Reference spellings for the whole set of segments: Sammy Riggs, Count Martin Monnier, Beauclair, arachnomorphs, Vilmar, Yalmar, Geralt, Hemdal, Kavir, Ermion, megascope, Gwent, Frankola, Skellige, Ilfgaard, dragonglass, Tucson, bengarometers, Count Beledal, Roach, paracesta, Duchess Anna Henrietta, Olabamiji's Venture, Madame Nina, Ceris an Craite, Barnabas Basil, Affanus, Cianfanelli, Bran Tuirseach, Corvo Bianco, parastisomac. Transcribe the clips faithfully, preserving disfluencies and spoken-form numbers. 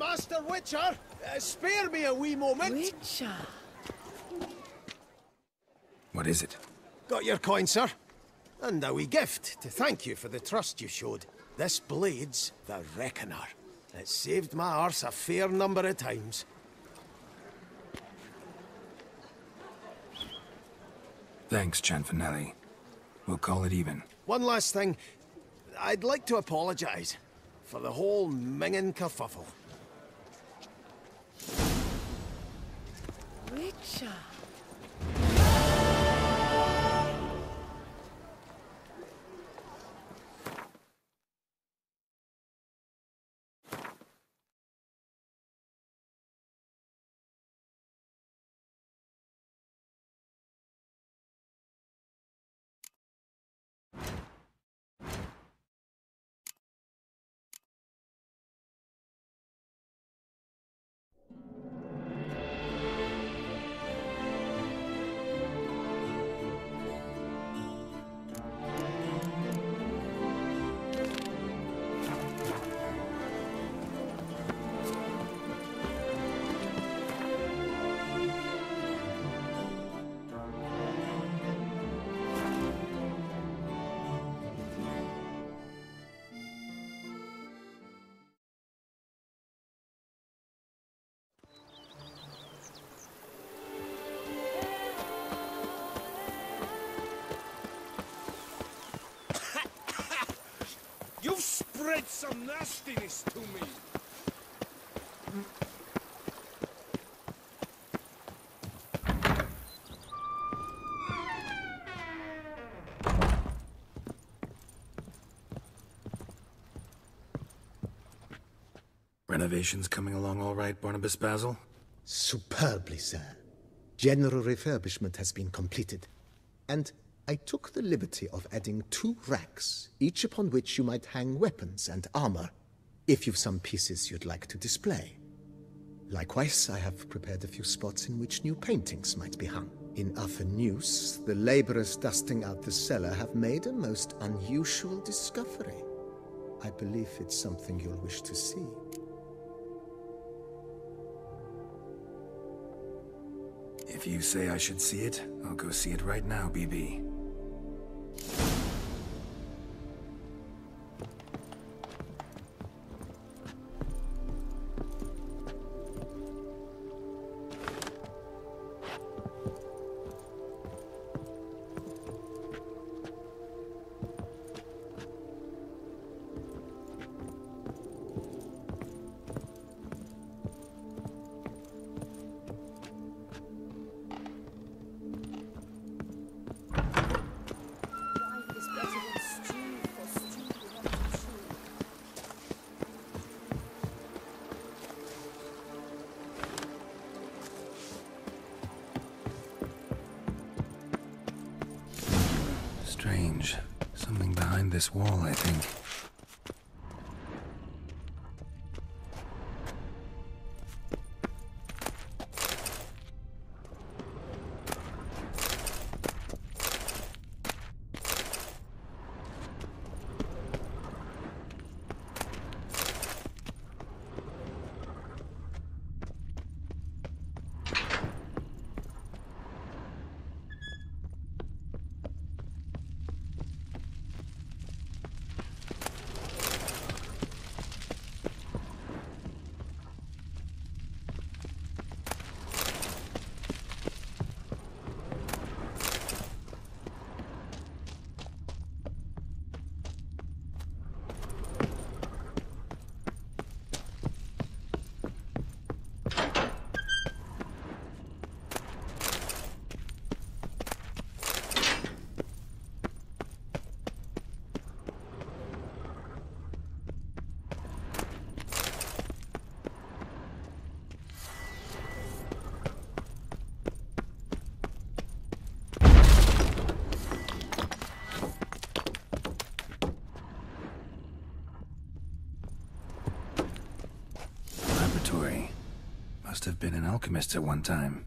Master Witcher, uh, spare me a wee moment. Witcher? What is it? Got your coin, sir. And a wee gift to thank you for the trust you showed. This blade's the Reckoner. It saved my arse a fair number of times. Thanks, Cianfanelli. We'll call it even. One last thing. I'd like to apologize for the whole minging kerfuffle. Witcher. Spread some nastiness to me. Renovations coming along all right, Barnabas Basil? Superbly, sir. General refurbishment has been completed, and I took the liberty of adding two racks, each upon which you might hang weapons and armor, if you've some pieces you'd like to display. Likewise, I have prepared a few spots in which new paintings might be hung. In Affanus, the laborers dusting out the cellar have made a most unusual discovery. I believe it's something you'll wish to see. If you say I should see it, I'll go see it right now, B B. This wall, I think. Must have been an alchemist at one time.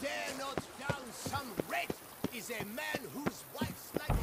dare not down some red is a man whose wife's like...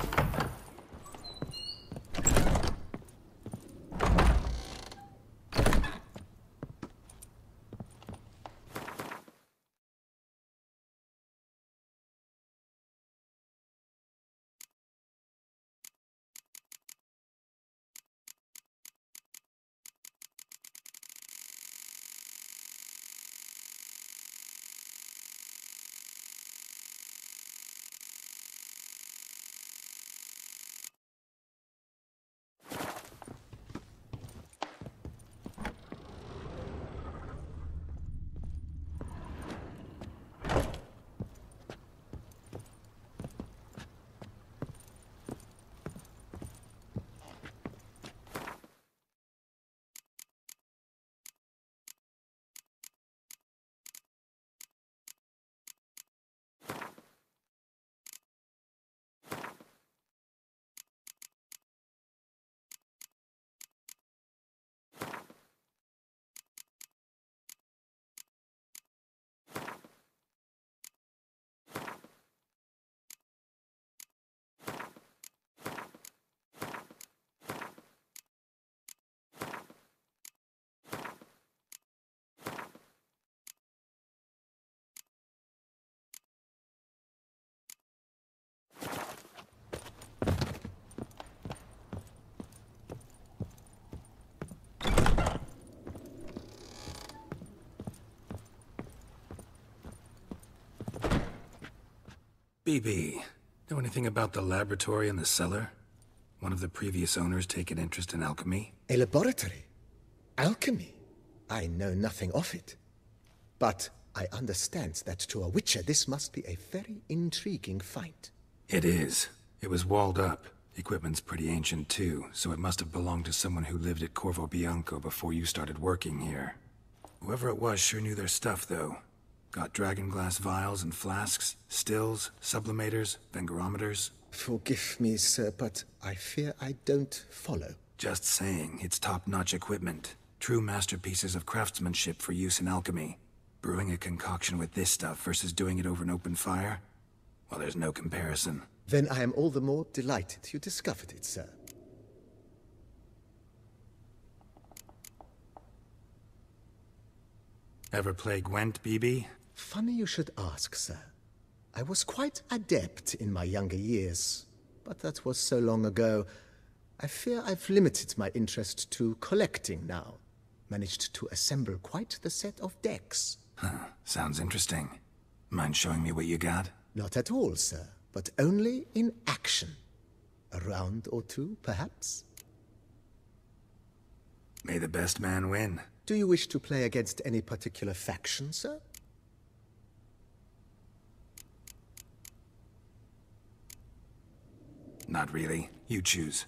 B B, know anything about the laboratory in the cellar? One of the previous owners take an interest in alchemy? A laboratory? Alchemy? I know nothing of it. But I understand that to a witcher this must be a very intriguing find. It is. It was walled up. Equipment's pretty ancient too, so it must have belonged to someone who lived at Corvo Bianco before you started working here. Whoever it was sure knew their stuff though. Got dragonglass vials and flasks, stills, sublimators, bengarometers. Forgive me, sir, but I fear I don't follow. Just saying, it's top-notch equipment. True masterpieces of craftsmanship for use in alchemy. Brewing a concoction with this stuff versus doing it over an open fire? Well, there's no comparison. Then I am all the more delighted you discovered it, sir. Ever play Gwent, B B? Funny you should ask, sir. I was quite adept in my younger years, but that was so long ago. I fear I've limited my interest to collecting now. Managed to assemble quite the set of decks. Huh, sounds interesting. Mind showing me what you got? Not at all, sir, but only in action. A round or two, perhaps? May the best man win. Do you wish to play against any particular faction, sir? Not really. You choose.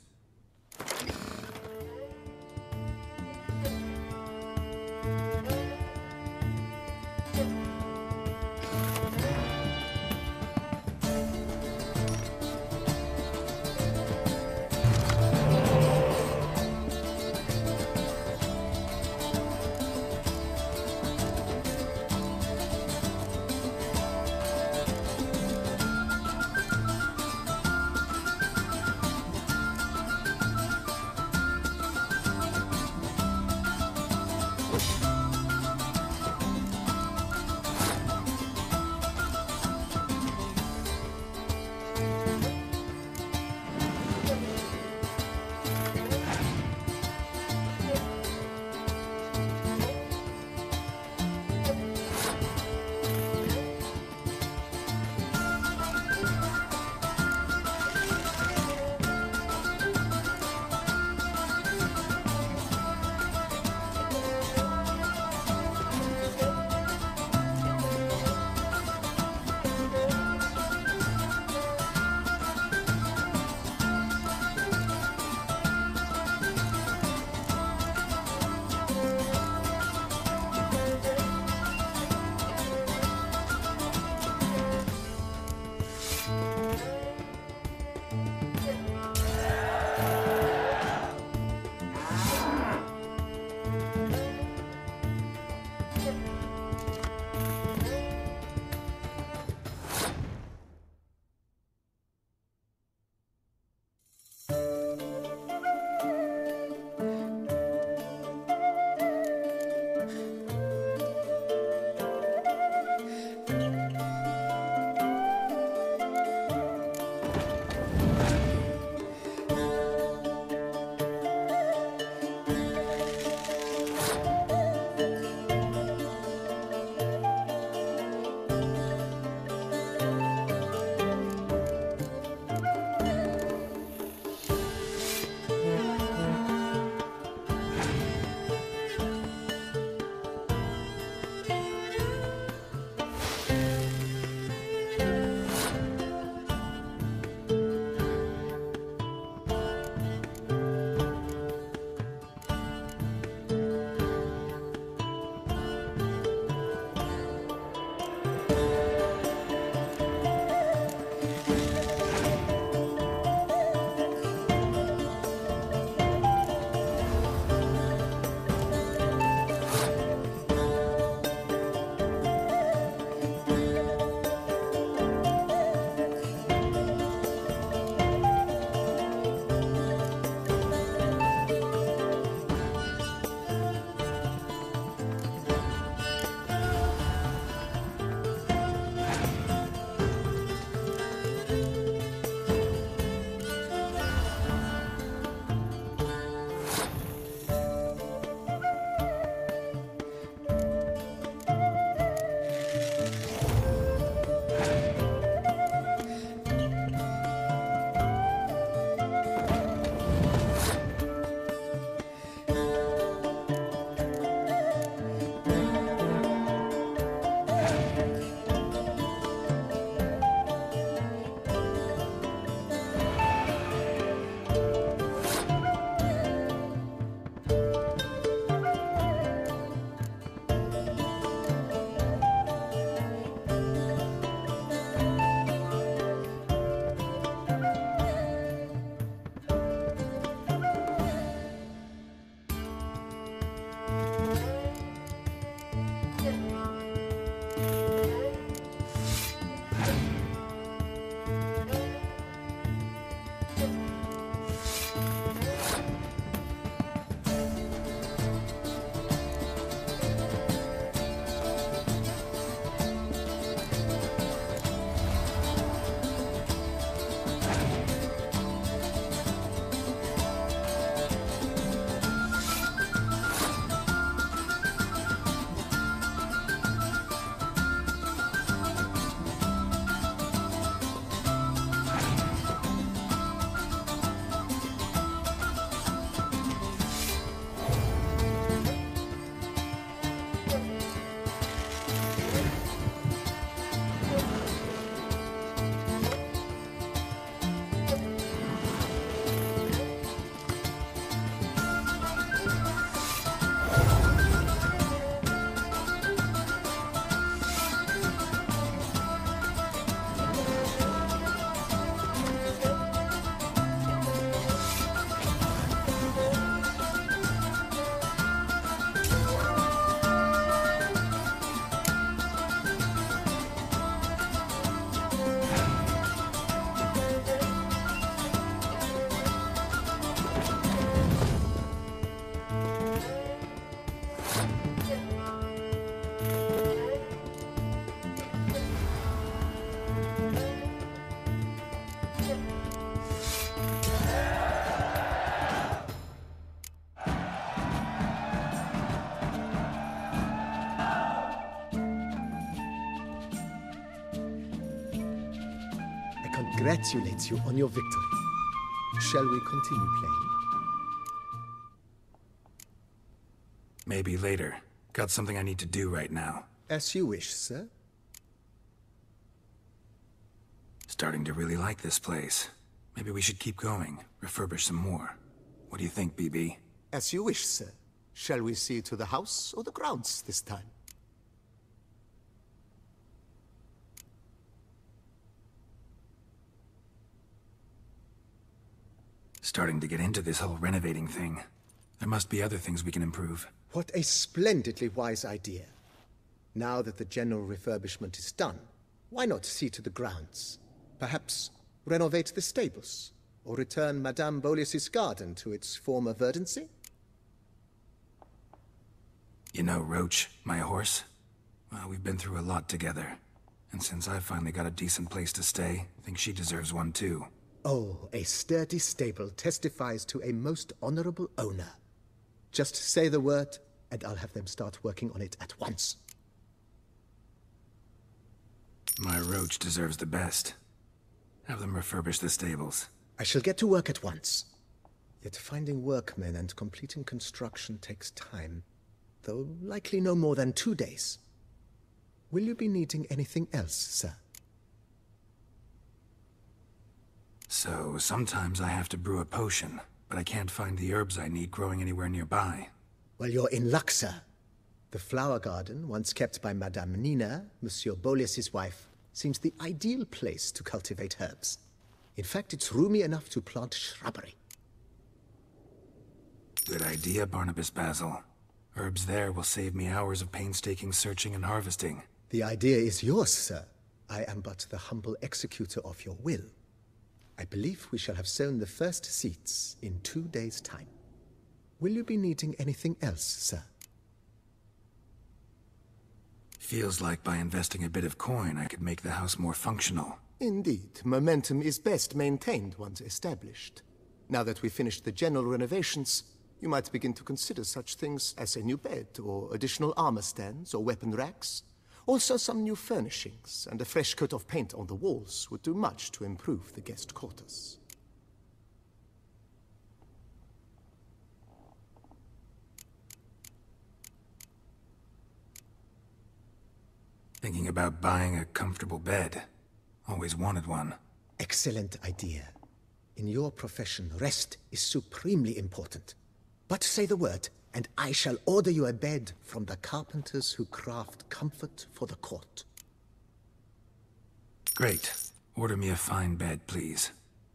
congratulates you on your victory. Shall we continue playing? Maybe later. Got something I need to do right now. As you wish, sir. Starting to really like this place. Maybe we should keep going, refurbish some more. What do you think, B B? As you wish, sir. Shall we see to the house or the grounds this time? Starting to get into this whole renovating thing. There must be other things we can improve. What a splendidly wise idea. Now that the general refurbishment is done, why not see to the grounds? Perhaps renovate the stables, or return Madame Bolius's garden to its former verdancy? You know, Roach, my horse? Well, we've been through a lot together. And since I finally got a decent place to stay, I think she deserves one too. Oh, a sturdy stable testifies to a most honorable owner. Just say the word, and I'll have them start working on it at once. My Roach deserves the best. Have them refurbish the stables. I shall get to work at once. Yet finding workmen and completing construction takes time, though likely no more than two days. Will you be needing anything else, sir? So, sometimes I have to brew a potion, but I can't find the herbs I need growing anywhere nearby. Well, you're in luck, sir. The flower garden, once kept by Madame Nina, Monsieur Bolius's wife, seems the ideal place to cultivate herbs. In fact, it's roomy enough to plant shrubbery. Good idea, Barnabas Basil. Herbs there will save me hours of painstaking searching and harvesting. The idea is yours, sir. I am but the humble executor of your will. I believe we shall have sown the first seeds in two days' time. Will you be needing anything else, sir? Feels like by investing a bit of coin, I could make the house more functional. Indeed, momentum is best maintained once established. Now that we've finished the general renovations, you might begin to consider such things as a new bed, or additional armor stands, or weapon racks. Also, some new furnishings, and a fresh coat of paint on the walls would do much to improve the guest quarters. Thinking about buying a comfortable bed. Always wanted one. Excellent idea. In your profession, rest is supremely important. But say the word, and I shall order you a bed from the carpenters who craft comfort for the court. Great. Order me a fine bed, please.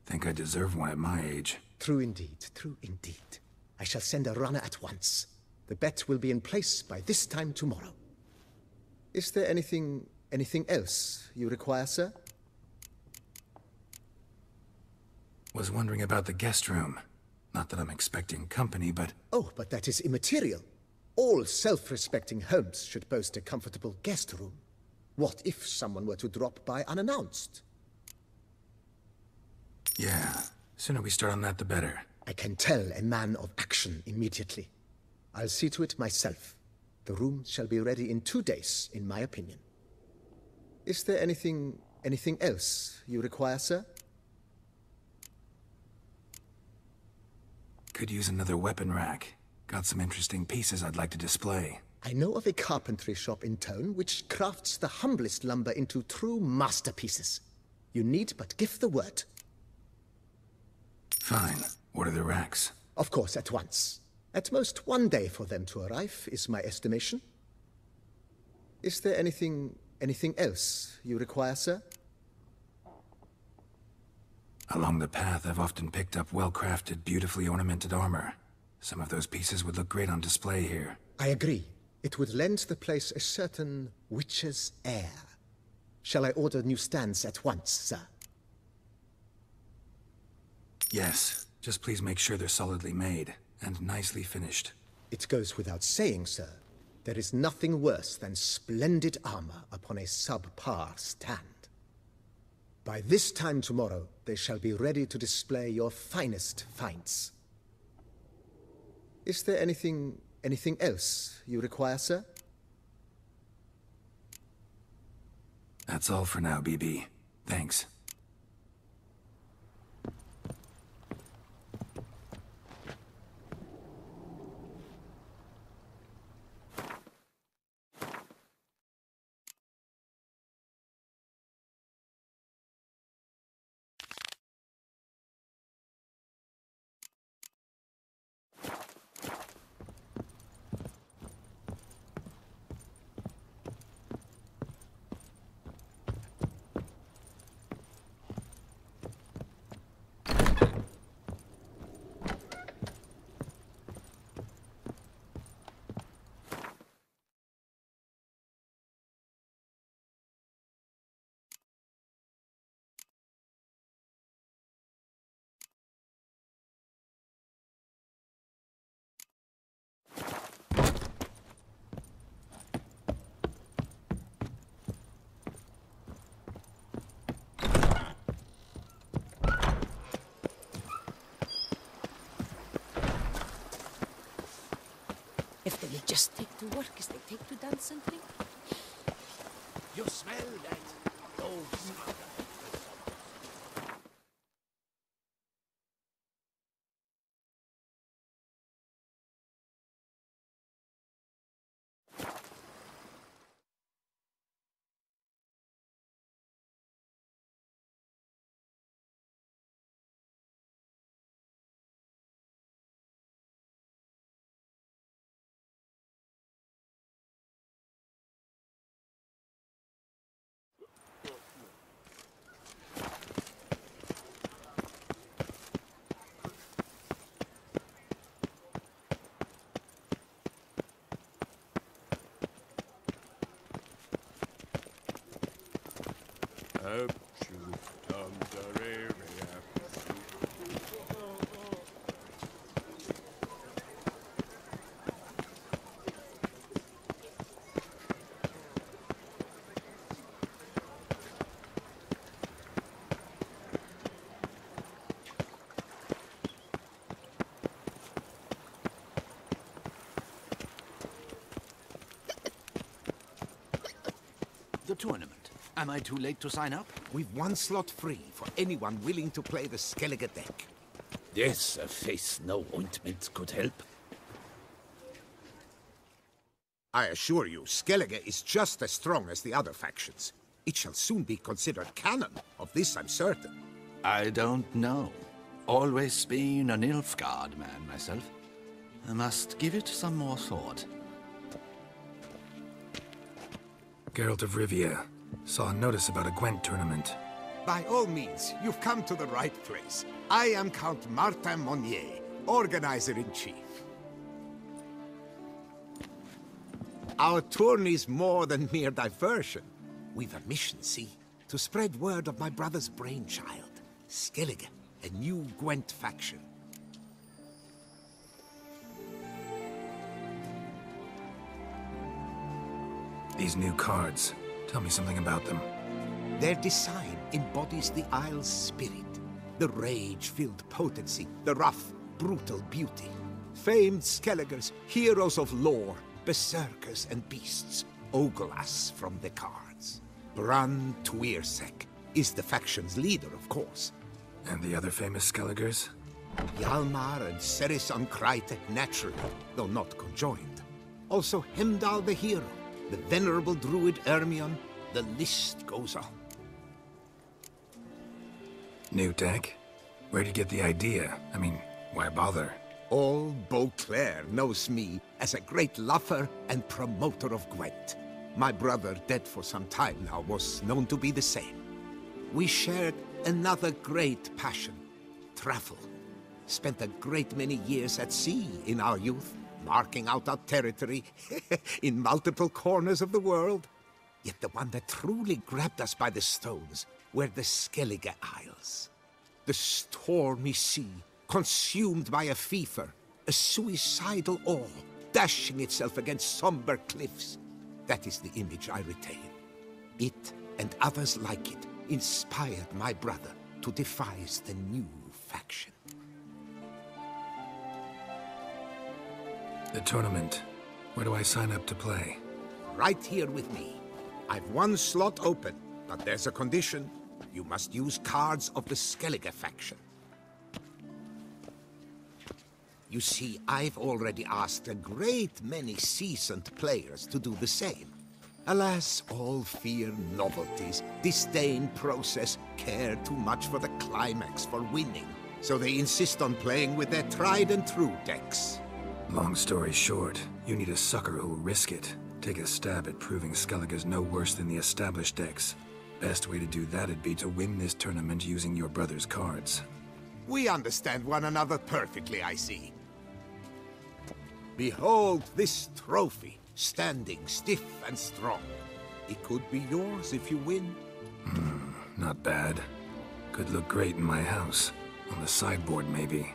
Think I deserve one at my age. True indeed, true indeed. I shall send a runner at once. The bet will be in place by this time tomorrow. Is there anything, anything else you require, sir? Was wondering about the guest room. Not that I'm expecting company, but... Oh, but that is immaterial. All self-respecting homes should boast a comfortable guest room. What if someone were to drop by unannounced? Yeah, sooner we start on that, the better. I can tell a man of action immediately. I'll see to it myself. The room shall be ready in two days, in my opinion. Is there anything, anything else you require, sir? Could use another weapon rack. Got some interesting pieces I'd like to display. I know of a carpentry shop in town which crafts the humblest lumber into true masterpieces. You need but give the word. Fine. Order the racks. Of course, at once. At most one day for them to arrive, is my estimation. Is there anything, anything else you require, sir? Along the path, I've often picked up well-crafted, beautifully ornamented armor. Some of those pieces would look great on display here. I agree. It would lend the place a certain witch's air. Shall I order new stands at once, sir? Yes. Just please make sure they're solidly made, and nicely finished. It goes without saying, sir. There is nothing worse than splendid armor upon a subpar stand. By this time tomorrow, they shall be ready to display your finest finds. Is there anything, anything else you require, sir? That's all for now, B B. Thanks. just take to work as they take to dance and drink. You smell that? Oh, smell. Up shoot down the area. The tournament. Am I too late to sign up? We've one slot free for anyone willing to play the Skellige deck. Yes, a face no ointment could help. I assure you, Skellige is just as strong as the other factions. It shall soon be considered canon. Of this I'm certain. I don't know. Always been an Ilfgaard man myself. I must give it some more thought. Geralt of Rivia. Saw a notice about a Gwent tournament. By all means, you've come to the right place. I am Count Martin Monnier, Organizer-in-Chief. Our tourney is more than mere diversion. We've a mission, see? To spread word of my brother's brainchild, Skellige, a new Gwent faction. These new cards. Tell me something about them. Their design embodies the Isle's spirit. The rage-filled potency, the rough, brutal beauty. Famed Skelligers, heroes of lore, berserkers and beasts, ogle us from the cards. Bran Tuirseach is the faction's leader, of course. And the other famous Skelligers? Yalmar and Ceris an Craite, naturally, though not conjoined. Also Hemdal the hero. The venerable druid Ermion, the list goes on. New deck? Where'd you get the idea? I mean, why bother? All Beauclair knows me as a great lover and promoter of Gwent. My brother, dead for some time now, was known to be the same. We shared another great passion, travel. Spent a great many years at sea in our youth. Marking out our territory in multiple corners of the world. Yet the one that truly grabbed us by the stones were the Skellige Isles. The stormy sea, consumed by a fever, a suicidal awe, dashing itself against somber cliffs. That is the image I retain. It, and others like it, inspired my brother to devise the new faction. The tournament. Where do I sign up to play? Right here with me. I've one slot open, but there's a condition. You must use cards of the Skellige faction. You see, I've already asked a great many seasoned players to do the same. Alas, all fear novelties, disdain process, care too much for the climax, for winning. So they insist on playing with their tried and true decks. Long story short, you need a sucker who'll risk it. Take a stab at proving Skellige's no worse than the established decks. Best way to do that'd be to win this tournament using your brother's cards. We understand one another perfectly, I see. Behold this trophy, standing stiff and strong. It could be yours if you win. Hmm, not bad. Could look great in my house. On the sideboard, maybe.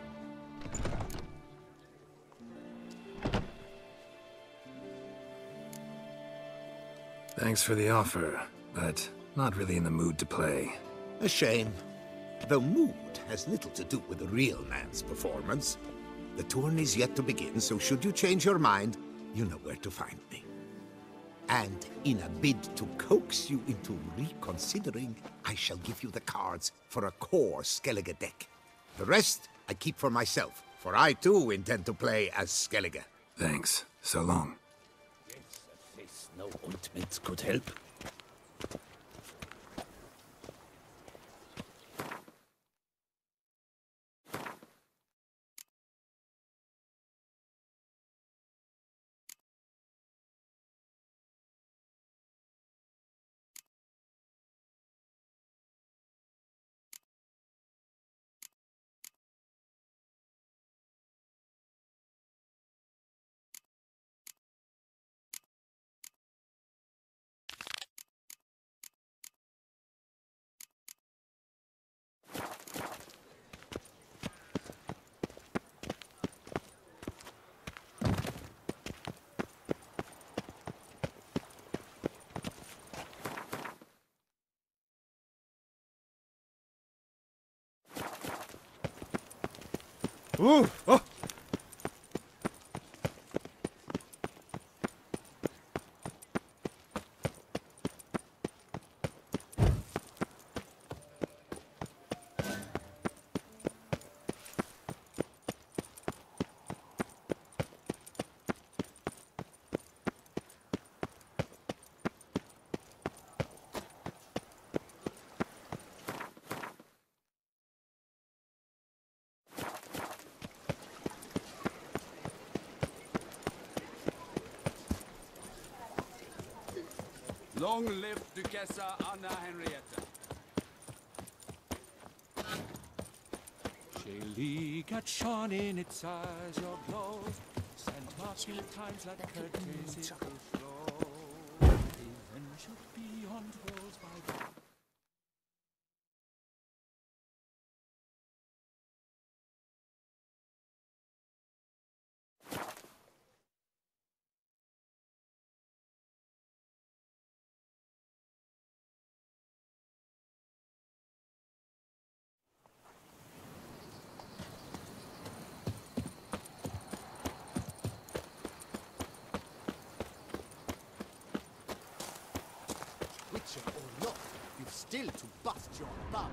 Thanks for the offer, but not really in the mood to play. A shame. Though mood has little to do with a real man's performance. The tourney's yet to begin, so should you change your mind, you know where to find me. And in a bid to coax you into reconsidering, I shall give you the cards for a core Skellige deck. The rest I keep for myself, for I too intend to play as Skellige. Thanks. So long. Yes, if this no ointments could help. Ooh, oh. Long live Duchess Anna Henrietta. Skellige had shone in its eyes, your glow, sent marking times like curtains it will flow. Even should be on walls by God. Or not, you've still to bust your bum.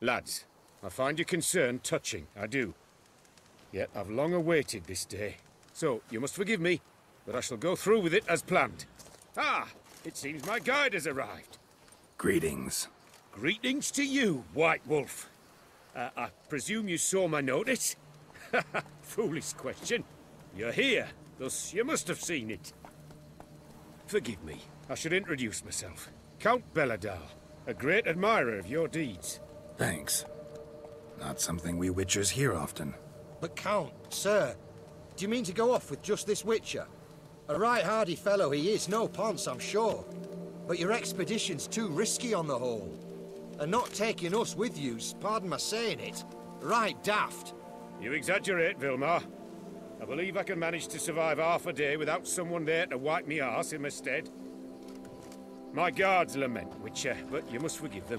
Lads, I find your concern touching, I do. Yet I've long awaited this day. So, you must forgive me, but I shall go through with it as planned. Ah! It seems my guide has arrived. Greetings. Greetings to you, White Wolf. Uh, I presume you saw my notice? Foolish question. You're here, thus you must have seen it. Forgive me, I should introduce myself. Count Beledal, a great admirer of your deeds. Thanks. Not something we witchers hear often. But Count, sir, do you mean to go off with just this witcher? A right hardy fellow he is, no ponce, I'm sure. But your expedition's too risky on the whole. And not taking us with you's, pardon my saying it, right daft. You exaggerate, Vilmar. I believe I can manage to survive half a day without someone there to wipe me arse in my stead. My guards lament, Witcher, but you must forgive them.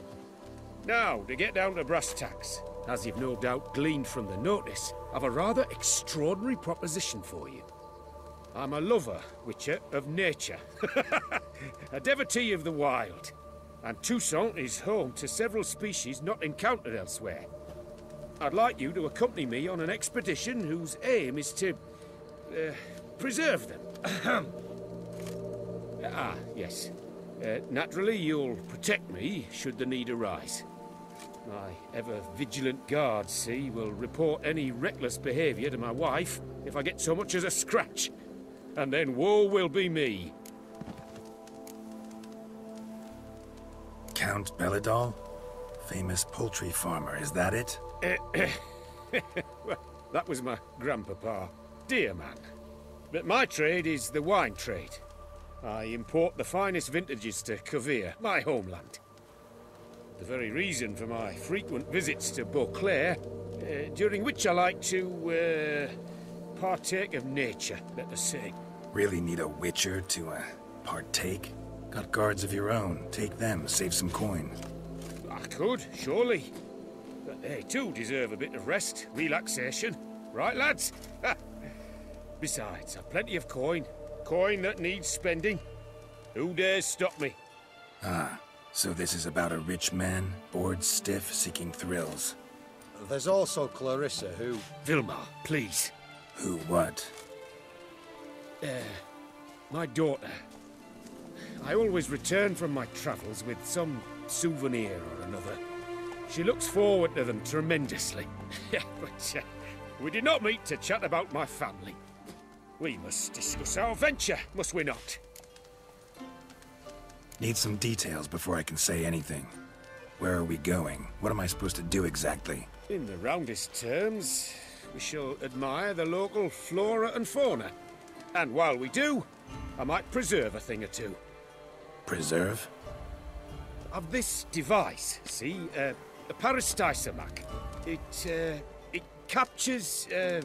Now, to get down to brass tacks. As you've no doubt gleaned from the notice, I've a rather extraordinary proposition for you. I'm a lover, Witcher, of nature. A devotee of the wild. And Tucson is home to several species not encountered elsewhere. I'd like you to accompany me on an expedition whose aim is to... Uh, preserve them. Ah, yes. Uh, naturally, you'll protect me should the need arise. My ever-vigilant guard, see, will report any reckless behaviour to my wife if I get so much as a scratch. And then woe will be me. Count Beledal? Famous poultry farmer, is that it? Well, that was my grandpapa. Dear man. But my trade is the wine trade. I import the finest vintages to Kavir, my homeland. The very reason for my frequent visits to Beauclair, uh, during which I like to, uh, partake of nature, let us say. Really need a witcher to, uh, partake? Got guards of your own. Take them, save some coin. I could, surely. They too deserve a bit of rest, relaxation. Right, lads? Besides, I've plenty of coin. Coin that needs spending. Who dares stop me? Ah, so this is about a rich man, bored stiff, seeking thrills. There's also Clarissa, who... Vilmar, please. Who what? Uh, my daughter. I always return from my travels with some souvenir or another. She looks forward to them tremendously. But uh, we did not meet to chat about my family. We must discuss our venture, must we not? Need some details before I can say anything. Where are we going? What am I supposed to do exactly? In the roundest terms, we shall admire the local flora and fauna. And while we do, I might preserve a thing or two. Preserve? Of this device, see? Uh, a parastisomac. It, uh, it captures, uh,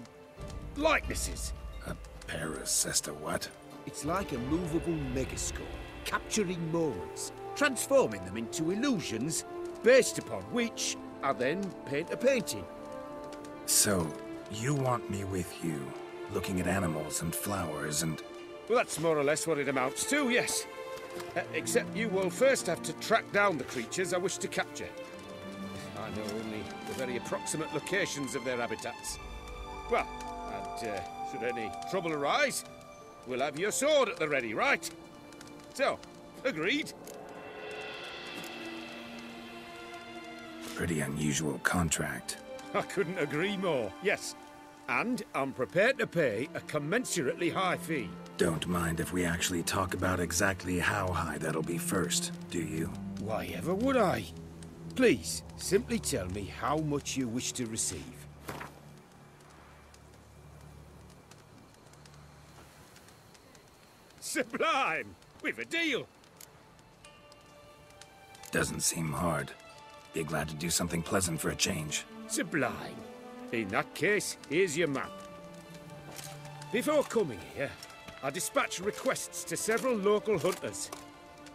likenesses. A paracesta what? It's like a movable megascope, capturing moments, transforming them into illusions, based upon which I then paint a painting. So, you want me with you, looking at animals and flowers and... Well, that's more or less what it amounts to, yes. Uh, except you will first have to track down the creatures I wish to capture. I know only the very approximate locations of their habitats. Well, and uh, should any trouble arise, we'll have your sword at the ready, right? So, agreed? Pretty unusual contract. I couldn't agree more, yes. And I'm prepared to pay a commensurately high fee. Don't mind if we actually talk about exactly how high that'll be first, do you? Why ever would I? Please, simply tell me how much you wish to receive. Sublime! We've a deal! Doesn't seem hard. Be glad to do something pleasant for a change. Sublime. In that case, here's your map. Before coming here, I dispatched requests to several local hunters.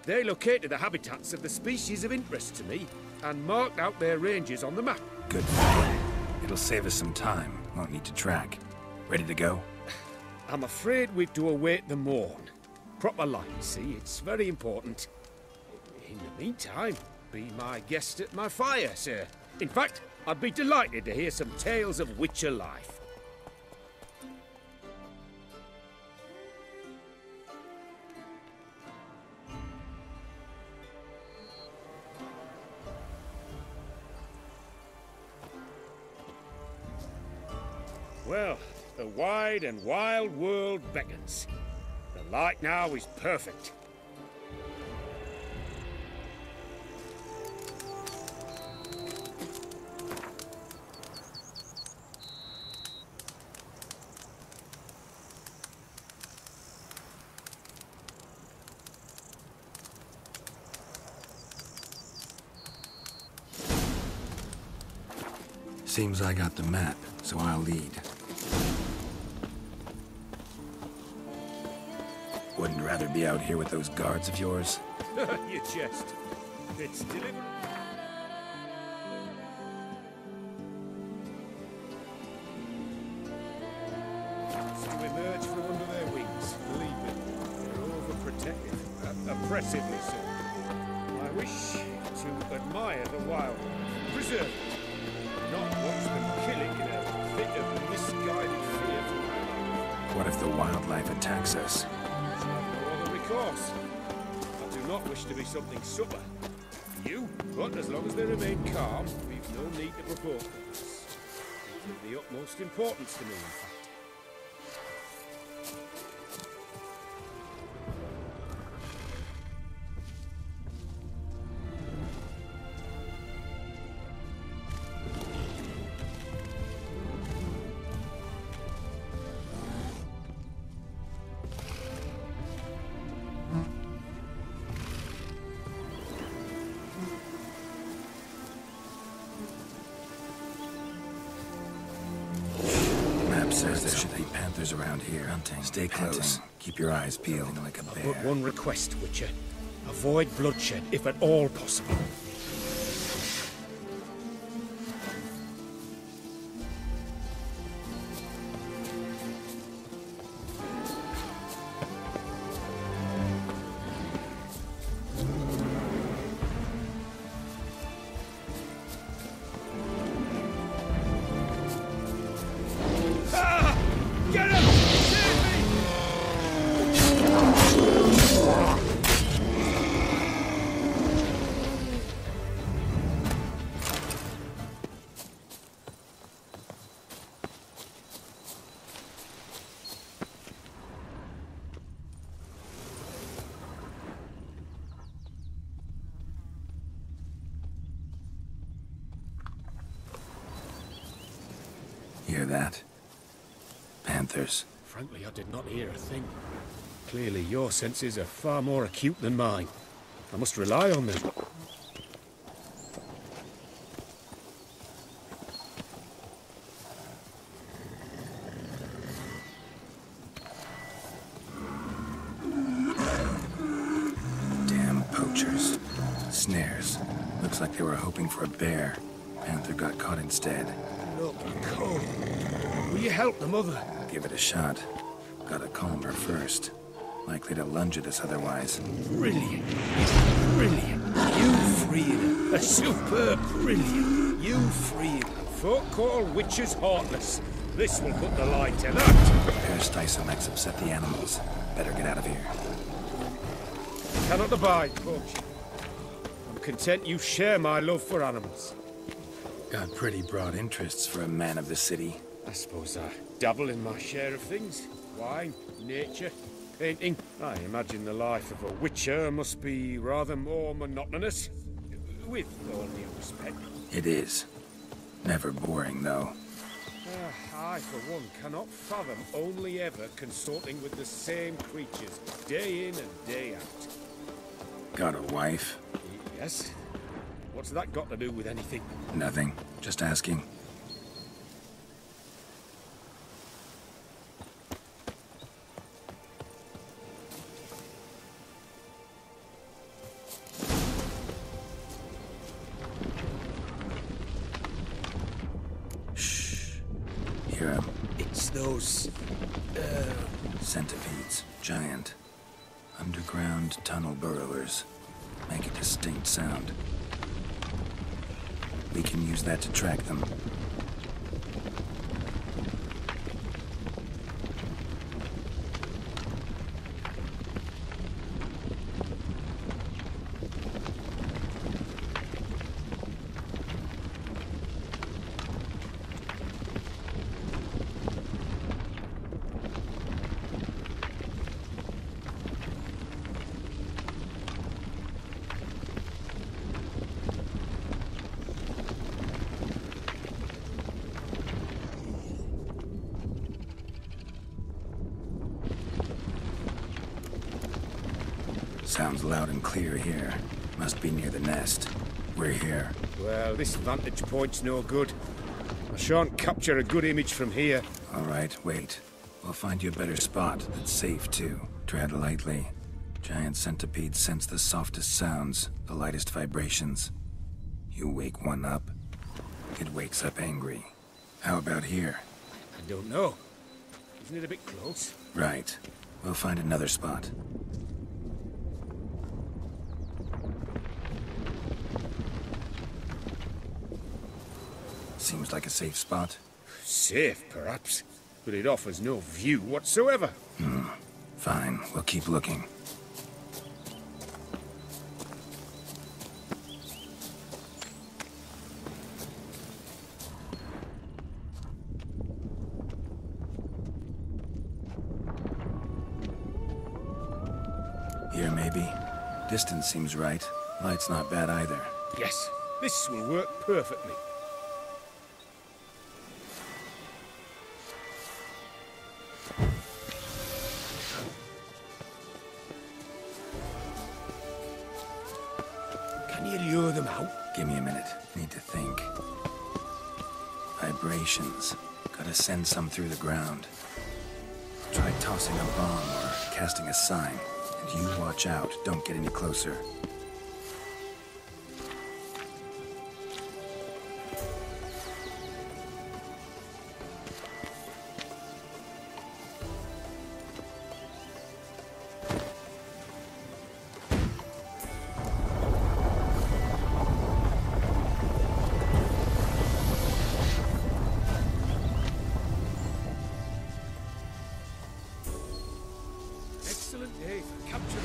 They located the habitats of the species of interest to me and marked out their ranges on the map. Good. It'll save us some time. Won't need to track. Ready to go? I'm afraid we've to await the morn. Proper light, see? It's very important. In the meantime, be my guest at my fire, sir. In fact, I'd be delighted to hear some tales of witcher life. Well, the wide and wild world beckons. The light now is perfect. Seems I got the map, so I'll lead. Wouldn't rather be out here with those guards of yours? You jest. It's deliberate. It's to emerge from under their wings, believe me. They're overprotective, uh, oppressively so. I wish to admire the wild, preserve it. Not watch them killing in a fit of misguided fear for my life. What if the wildlife attacks us? No other recourse. I do not wish to be something supper. You, but as long as they remain calm, we've no need to provoke them. It's of the utmost importance to me, in fact. Says there should be panthers around here. Hunting. Stay close. Hunting. Keep your eyes peeled like a bear. But one request, Witcher. Avoid bloodshed if at all possible. Hear that? Panthers. Frankly, I did not hear a thing. Clearly, your senses are far more acute than mine. I must rely on them. Damn poachers. Snares. Looks like they were hoping for a bear. Panther got caught instead. Look, Cole. Will you help the mother? Give it a shot. Gotta calm her first. Likely to lunge at us otherwise. Brilliant. Brilliant. You freed her. A superb brilliant. You freed her. Folk call witches heartless. This will put the lie to that. Parastisomac's upset the animals. Better get out of here. Cannot abide, Roach. I'm content you share my love for animals. Got pretty broad interests for a man of the city. I suppose I dabble in my share of things. Wine, nature, painting. I imagine the life of a witcher must be rather more monotonous. With all due respect. It is. Never boring, though. Uh, I, for one, cannot fathom only ever consorting with the same creatures, day in and day out. Got a wife? Yes. What's that got to do with anything? Nothing. Just asking. Shh. Hear him. It's those... Uh... centipedes. Giant. Underground tunnel burrowers. Make a distinct sound. We can use that to track them. Sounds loud and clear here. Must be near the nest. We're here. Well, this vantage point's no good. I shan't capture a good image from here. All right, wait. We'll find you a better spot that's safe, too. Tread lightly. Giant centipedes sense the softest sounds, the lightest vibrations. You wake one up, it wakes up angry. How about here? I don't know. Isn't it a bit close? Right. We'll find another spot. Seems like a safe spot. Safe, perhaps, but it offers no view whatsoever. Hmm. Fine, we'll keep looking. Here, maybe? Distance seems right. Light's not bad either. Yes, this will work perfectly. Give me a minute. Need to think. Vibrations. Gotta send some through the ground. Try tossing a bomb or casting a sign. And you watch out. Don't get any closer. Excellent day for capture.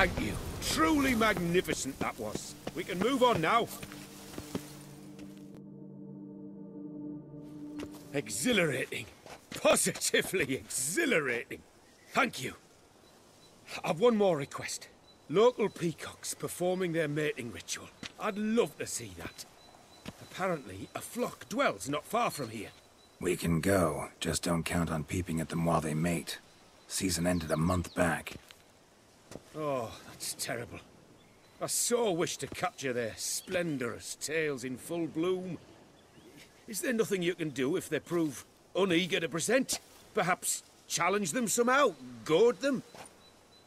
Thank you. Truly magnificent that was. We can move on now. Exhilarating. Positively exhilarating. Thank you. I've one more request. Local peacocks performing their mating ritual. I'd love to see that. Apparently, a flock dwells not far from here. We can go. Just don't count on peeping at them while they mate. Season ended a month back. Oh, that's terrible. I so wish to capture their splendorous tails in full bloom. Is there nothing you can do if they prove uneager to present? Perhaps challenge them somehow? Goad them?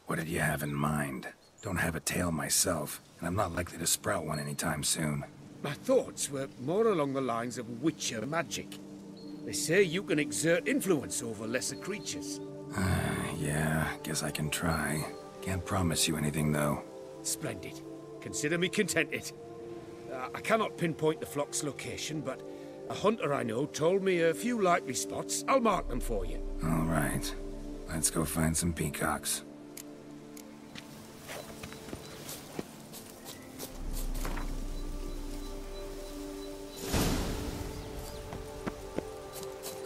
What did you have in mind? Don't have a tail myself, and I'm not likely to sprout one anytime soon. My thoughts were more along the lines of Witcher magic. They say you can exert influence over lesser creatures. Uh, yeah, guess I can try. Can't promise you anything, though. Splendid. Consider me contented. Uh, I cannot pinpoint the flock's location, but a hunter I know told me a few likely spots. I'll mark them for you. All right. Let's go find some peacocks.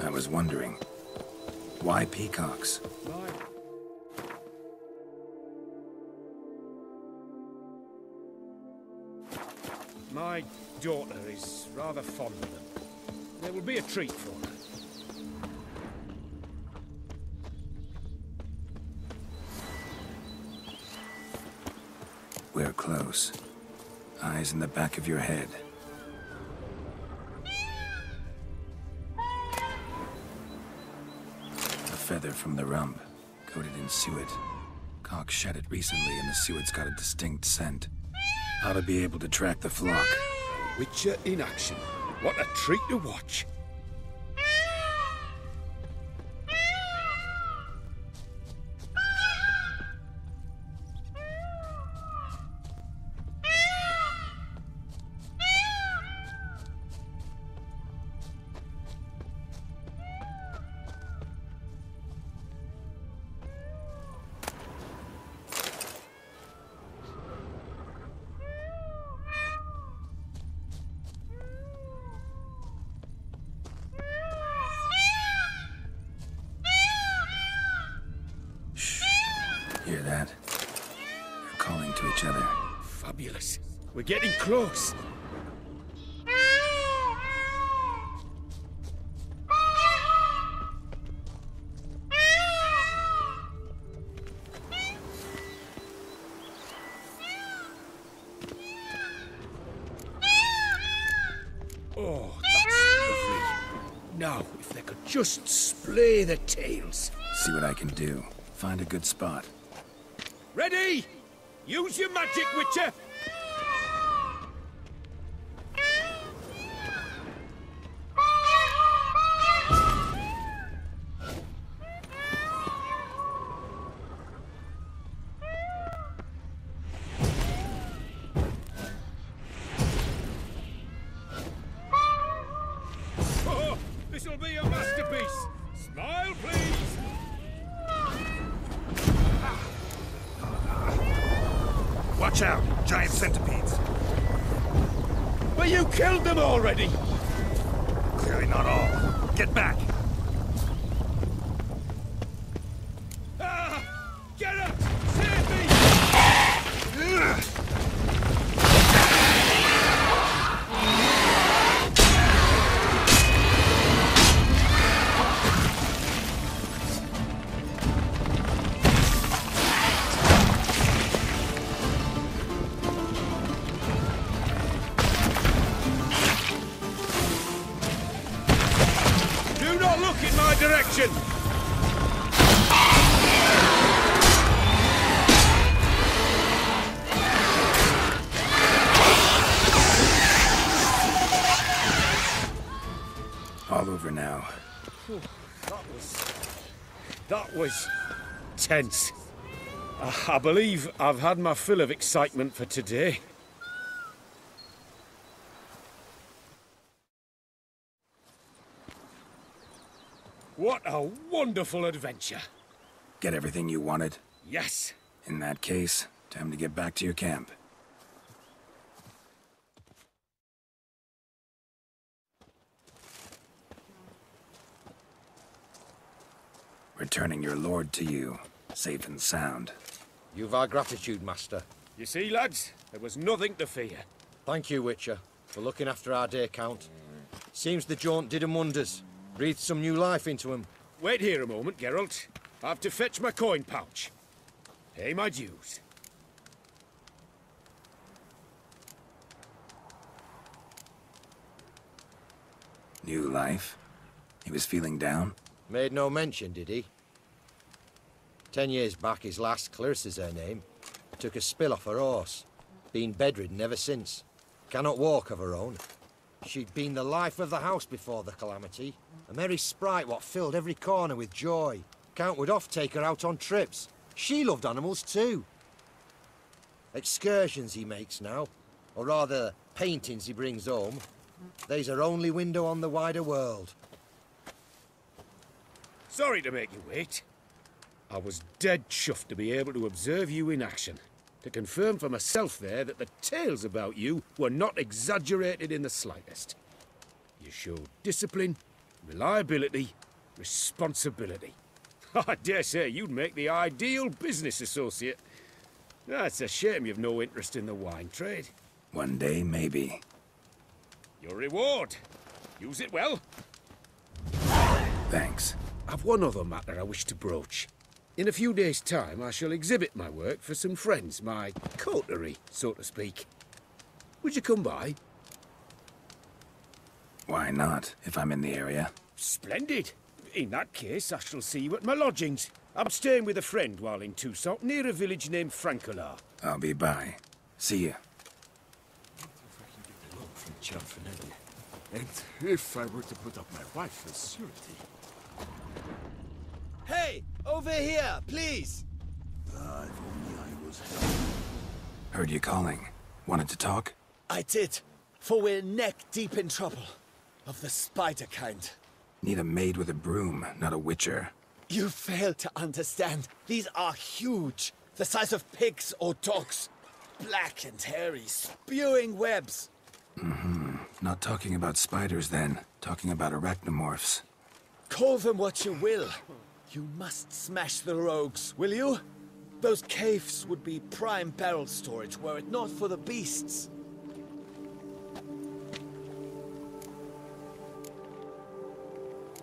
I was wondering, why peacocks? Why? My daughter is rather fond of them. There will be a treat for her. We're close. Eyes in the back of your head. Feather from the rump, coated in suet. Cock shed it recently and the suet's got a distinct scent. Ought to be able to track the flock. Witcher in action. What a treat to watch. Getting close. Oh, that's lovely. Now, if they could just splay their tails. See what I can do. Find a good spot. Ready? Use your magic, Witcher. Tense. I believe I've had my fill of excitement for today. What a wonderful adventure. Get everything you wanted? Yes. In that case, Time to get back to your camp. Returning your lord to you, safe and sound. You've our gratitude, master. You see, lads, there was nothing to fear. Thank you, Witcher, for looking after our day, Count. Seems the jaunt did him wonders. Breathed some new life into him. Wait here a moment, Geralt. I have to fetch my coin pouch. Pay my dues. New life? He was feeling down? Made no mention, did he? Ten years back, his last, Clarissa's her name, took a spill off her horse. Been bedridden ever since. Cannot walk of her own. She'd been the life of the house before the calamity. A merry sprite what filled every corner with joy. Count would oft take her out on trips. She loved animals too. Excursions he makes now, or rather, paintings he brings home. They's her only window on the wider world. Sorry to make you wait. I was dead chuffed to be able to observe you in action. To confirm for myself there that the tales about you were not exaggerated in the slightest. You showed discipline, reliability, responsibility. I dare say you'd make the ideal business associate. That's a shame you've no interest in the wine trade. One day, maybe. Your reward. Use it well. Thanks. I've one other matter I wish to broach. In a few days' time, I shall exhibit my work for some friends, my coterie, so to speak. Would you come by? Why not, if I'm in the area? Splendid. In that case, I shall see you at my lodgings. I'm staying with a friend while in Tucson, near a village named Frankola. I'll be by. See you. From Cianfanelli. And if I were to put up my wife as surety... Hey! Over here, please! Ah, if only I was helping. Heard you calling. Wanted to talk? I did, for we're neck deep in trouble. Of the spider kind. Need a maid with a broom, not a witcher. You fail to understand. These are huge. The size of pigs or dogs. Black and hairy, spewing webs. Mm-hmm. Not talking about spiders then. Talking about arachnomorphs. Call them what you will. You must smash the rogues, will you? Those caves would be prime barrel storage were it not for the beasts.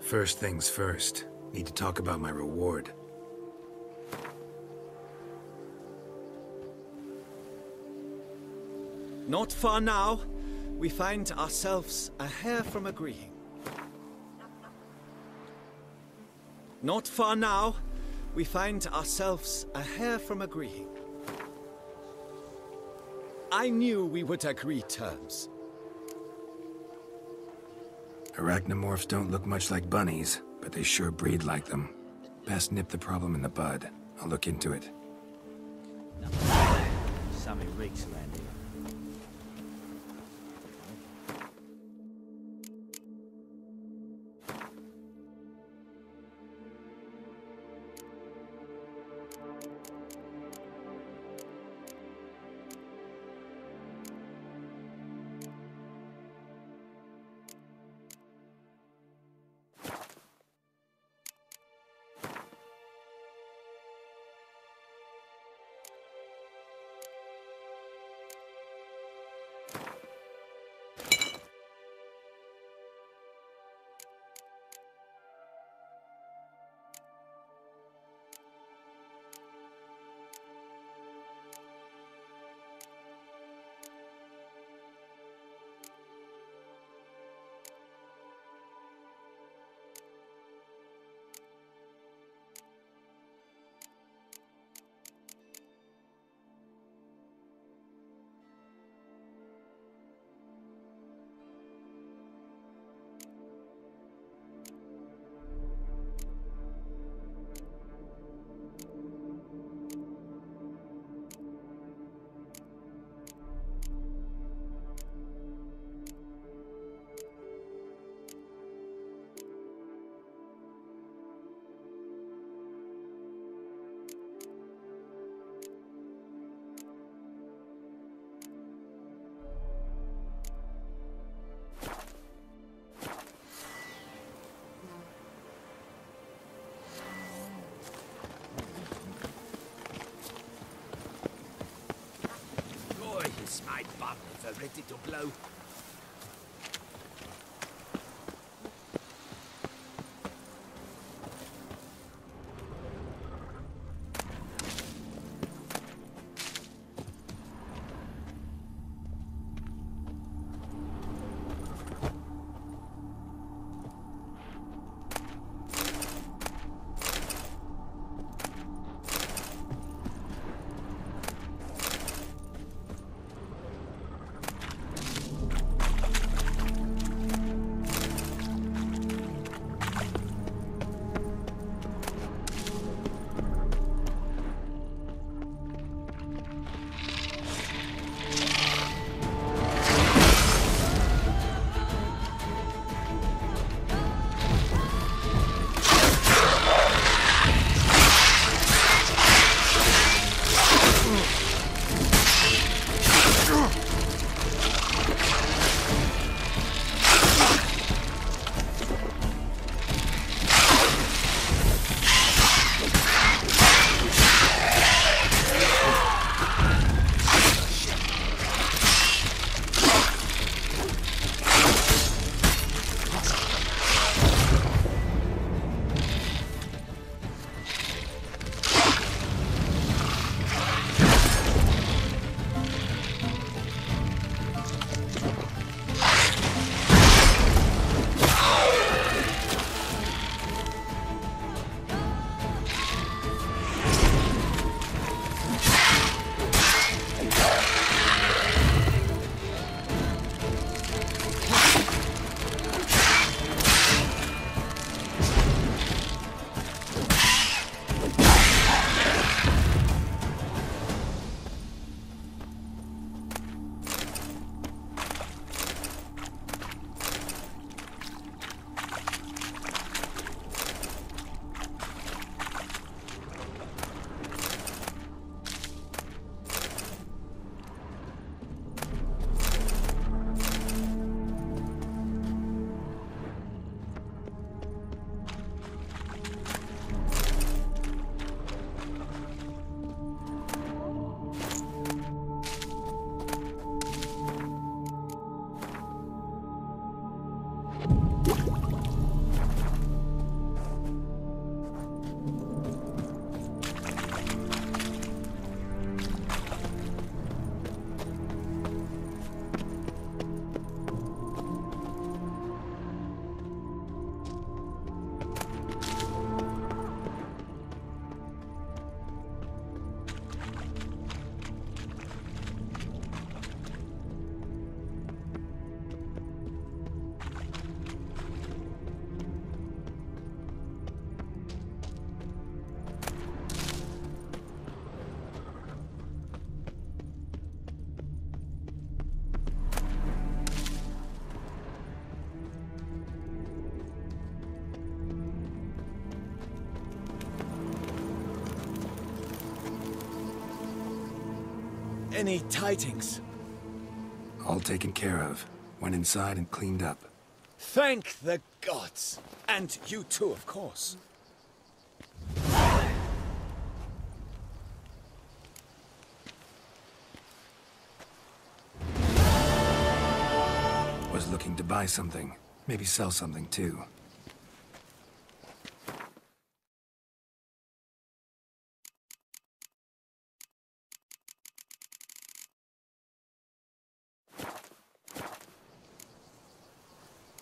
First things first. Need to talk about my reward. Not far now. We find ourselves a hair from agreeing. Not far now, we find ourselves a hair from agreeing. I knew we would agree terms. Arachnomorphs don't look much like bunnies, but they sure breed like them. Best nip the problem in the bud. I'll look into it. Sammy Riggs landing. bubbles are ready to blow. Any tidings? All taken care of. Went inside and cleaned up. Thank the gods! And you too, of course. Was looking to buy something. Maybe sell something too.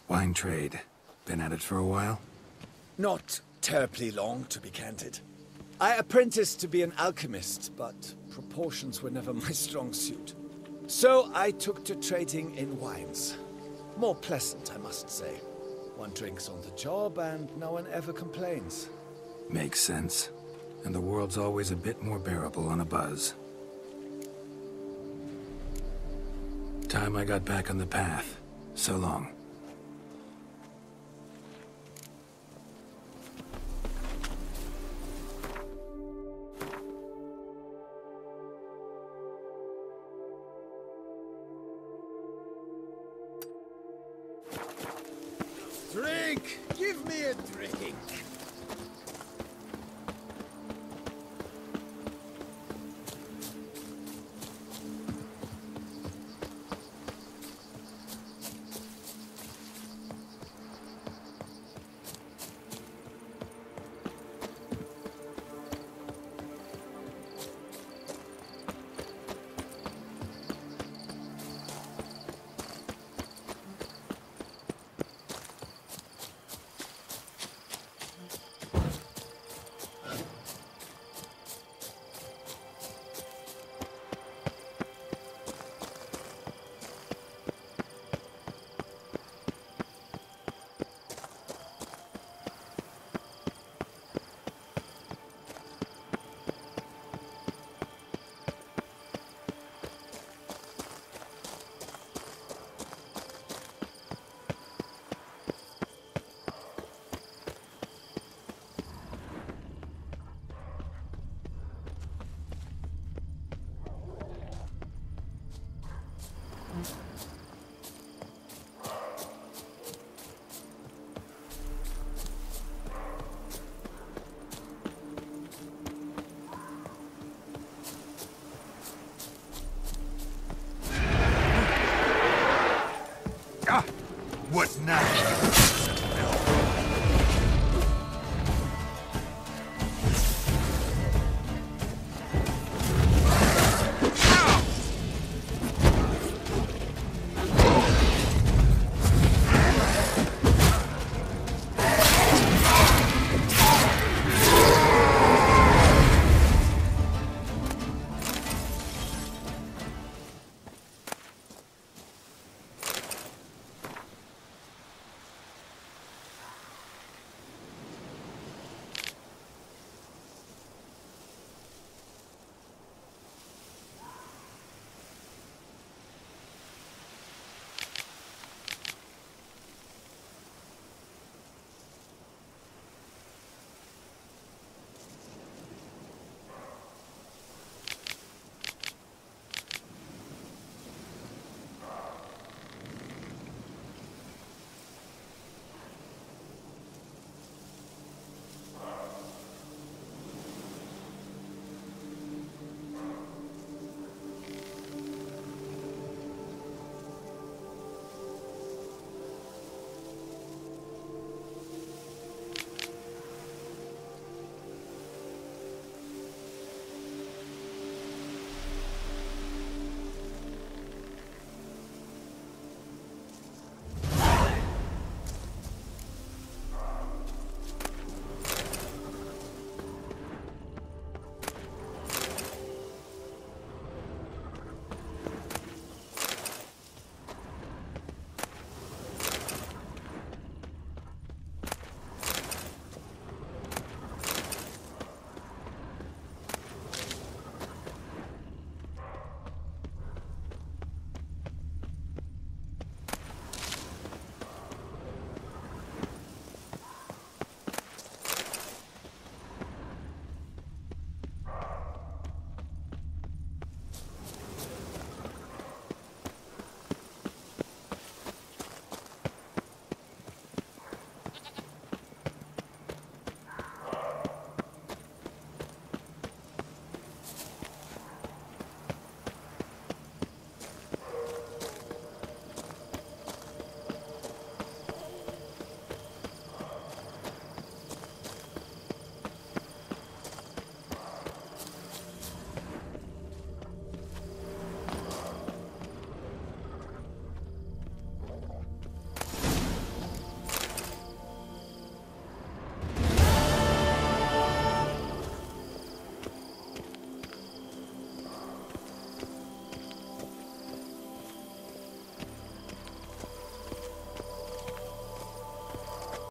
Wine trade. Been at it for a while? Not terribly long, to be candid. I apprenticed to be an alchemist, but proportions were never my strong suit. So I took to trading in wines. More pleasant, I must say. One drinks on the job and no one ever complains. Makes sense. And the world's always a bit more bearable on a buzz. Time I got back on the path. So long. Ah! What now?